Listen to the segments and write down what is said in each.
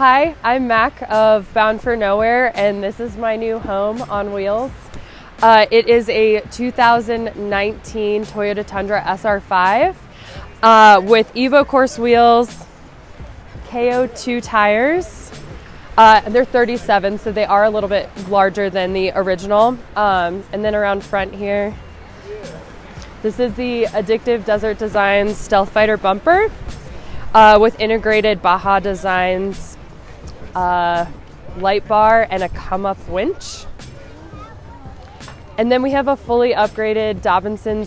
Hi, I'm Mac of Bound for Nowhere, and this is my new home on wheels. It is a 2019 Toyota Tundra SR5 with Evo Course wheels, KO2 tires. They're 37, so they are a little bit larger than the original. And then around front here, this is the Addictive Desert Designs Stealth Fighter bumper with integrated Baja designs, light bar, and a come-up winch. And then we have a fully upgraded Dobinson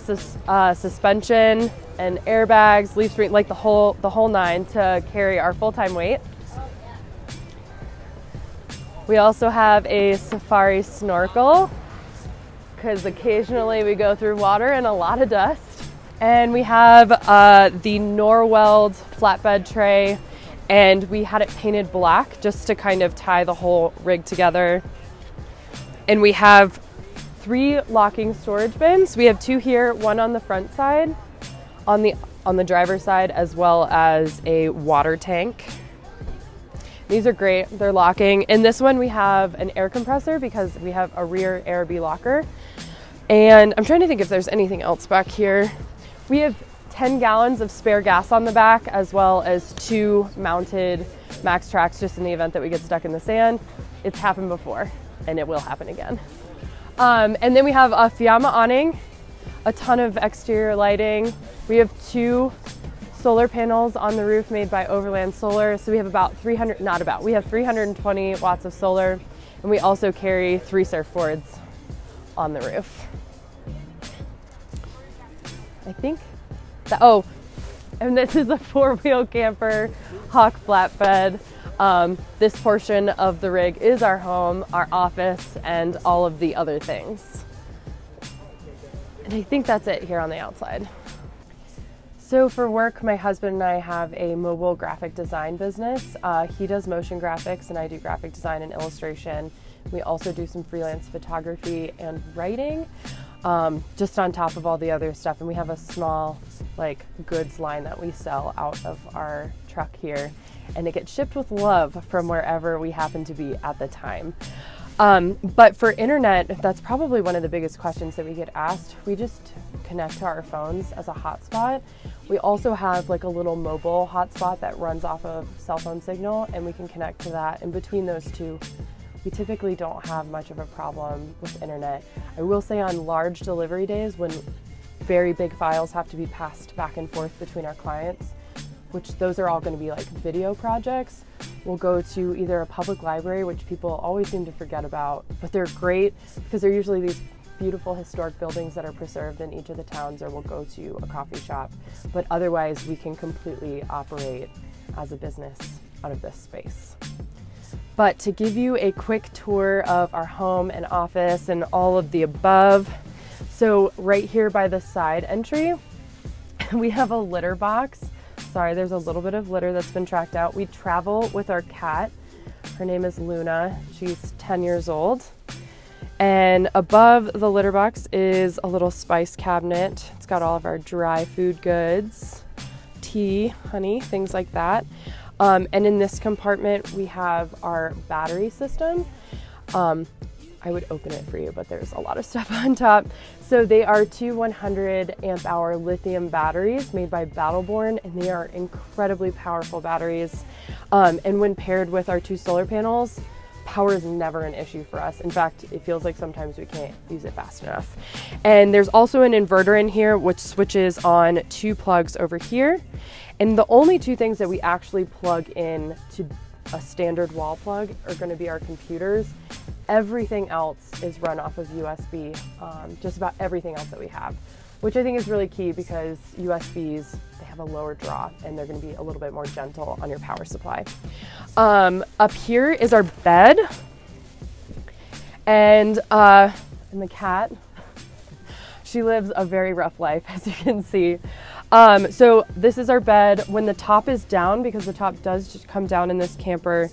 suspension and airbags, leaf spring, like the whole nine to carry our full-time weight. We also have a safari snorkel because occasionally we go through water and a lot of dust. And we have the Norweld flatbed tray, and we had it painted black just to kind of tie the whole rig together. And we have three locking storage bins. We have two here, one on the front side, on the driver's side, as well as a water tank. These are great, they're locking. In this one we have an air compressor because we have a rear Air-B locker. And I'm trying to think if there's anything else back here. We have 10 gallons of spare gas on the back, as well as two mounted Max tracks just in the event that we get stuck in the sand. It's happened before and it will happen again. And then we have a Fiamma awning, a ton of exterior lighting. We have two solar panels on the roof made by Overland Solar. So we have we have 320 watts of solar, and we also carry three surfboards on the roof. I think that, oh, and this is a four-wheel camper Hawk flatbed. This portion of the rig is our home, our office, and all of the other things. And I think that's it here on the outside. So for work, my husband and I have a mobile graphic design business. He does motion graphics and I do graphic design and illustration. We also do some freelance photography and writing, just on top of all the other stuff. And we have a small goods line that we sell out of our truck here, and it gets shipped with love from wherever we happen to be at the time. But for internet, that's probably one of the biggest questions that we get asked. We just connect to our phones as a hotspot. We also have a little mobile hotspot that runs off of cell phone signal, and we can connect to that. And between those two, we typically don't have much of a problem with internet. I will say on large delivery days, when very big files have to be passed back and forth between our clients, which those are all going to be video projects, we'll go to either a public library, which people always seem to forget about, but they're great because they're usually these beautiful historic buildings that are preserved in each of the towns, or we'll go to a coffee shop. But otherwise, we can completely operate as a business out of this space. But to give you a quick tour of our home and office and all of the above, so right here by the side entry, we have a litter box. Sorry, there's a little bit of litter that's been tracked out. We travel with our cat. Her name is Luna. She's 10 years old. And above the litter box is a little spice cabinet. It's got all of our dry food goods, tea, honey, things like that. And in this compartment, we have our battery system. I would open it for you, but there's a lot of stuff on top. So they are two 100-amp-hour lithium batteries made by Battleborn, and they are incredibly powerful batteries. And when paired with our two solar panels, power is never an issue for us. In fact, it feels like sometimes we can't use it fast enough. And there's also an inverter in here, which switches on two plugs over here. And the only two things that we actually plug in to a standard wall plug are going to be our computers. Everything else is run off of USB, just about everything else that we have, which I think is really key because USBs, they have a lower draw and they're going to be a little bit more gentle on your power supply. Up here is our bed and the cat. She lives a very rough life, as you can see. So this is our bed. When the top is down, because the top does just come down in this camper,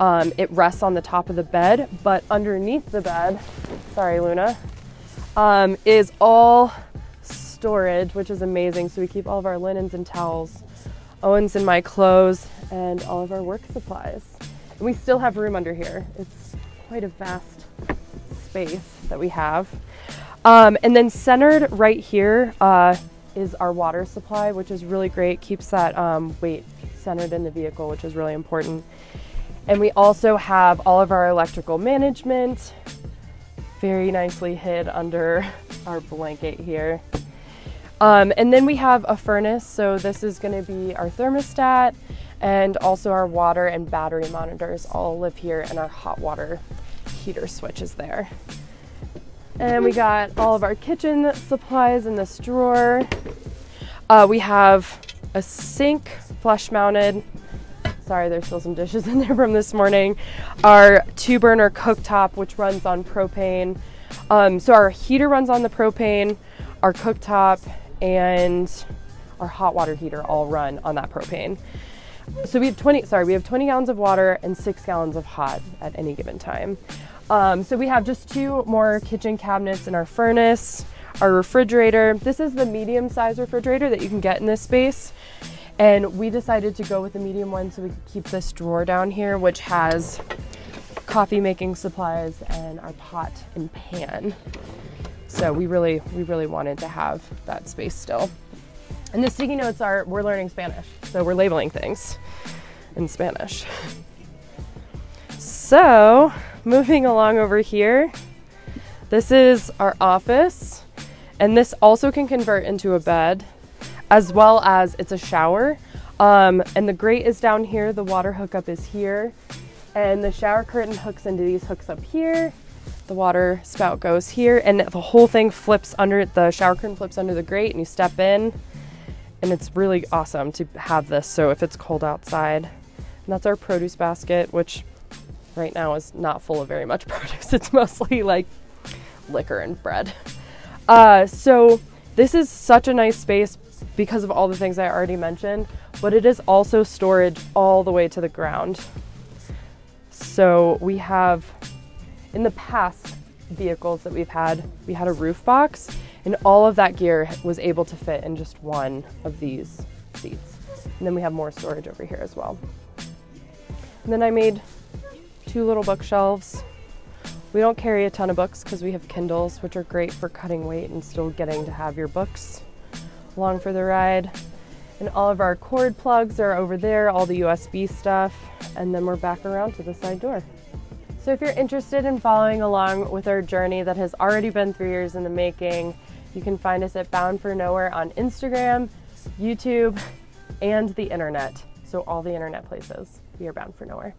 it rests on the top of the bed, but underneath the bed, sorry Luna, is all storage, which is amazing. So we keep all of our linens and towels, Owen's and my clothes, and all of our work supplies. And we still have room under here. It's quite a vast space that we have. And then centered right here is our water supply, which is really great. Keeps that weight centered in the vehicle, which is really important. And we also have all of our electrical management very nicely hid under our blanket here. And then we have a furnace. So this is going to be our thermostat, and also our water and battery monitors all live here, and our hot water heater switch is there. And we got all of our kitchen supplies in this drawer. We have a sink flush mounted. Sorry, there's still some dishes in there from this morning. Our 2-burner cooktop, which runs on propane. So our heater runs on the propane, our cooktop and our hot water heater all run on that propane. So we have 20 gallons of water and 6 gallons of hot at any given time. So we have just 2 more kitchen cabinets in our furnace, our refrigerator. This is the medium-sized refrigerator that you can get in this space. And we decided to go with the medium one so we could keep this drawer down here, which has coffee making supplies and our pot and pan. So we really wanted to have that space still. And the sticky notes are, we're learning Spanish, so we're labeling things in Spanish. So moving along over here, this is our office, and this also can convert into a bed, as well as it's a shower. And the grate is down here, the water hookup is here, and the shower curtain hooks into these hooks up here. The water spout goes here, and the whole thing flips under, the shower curtain flips under the grate, and you step in, and it's really awesome to have this. So if it's cold outside, and that's our produce basket, which right now is not full of very much produce. It's mostly like liquor and bread. So this is such a nice space because of all the things I already mentioned, but it is also storage all the way to the ground. So we have, in the past vehicles that we've had, we had a roof box, and all of that gear was able to fit in just one of these seats. And then we have more storage over here as well. And then I made 2 little bookshelves. We don't carry a ton of books because we have Kindles, which are great for cutting weight and still getting to have your books along for the ride. And all of our cord plugs are over there, all the USB stuff, and then we're back around to the side door. So if you're interested in following along with our journey that has already been 3 years in the making, you can find us at Bound for Nowhere on Instagram, YouTube, and the internet. So all the internet places, we are Bound for Nowhere.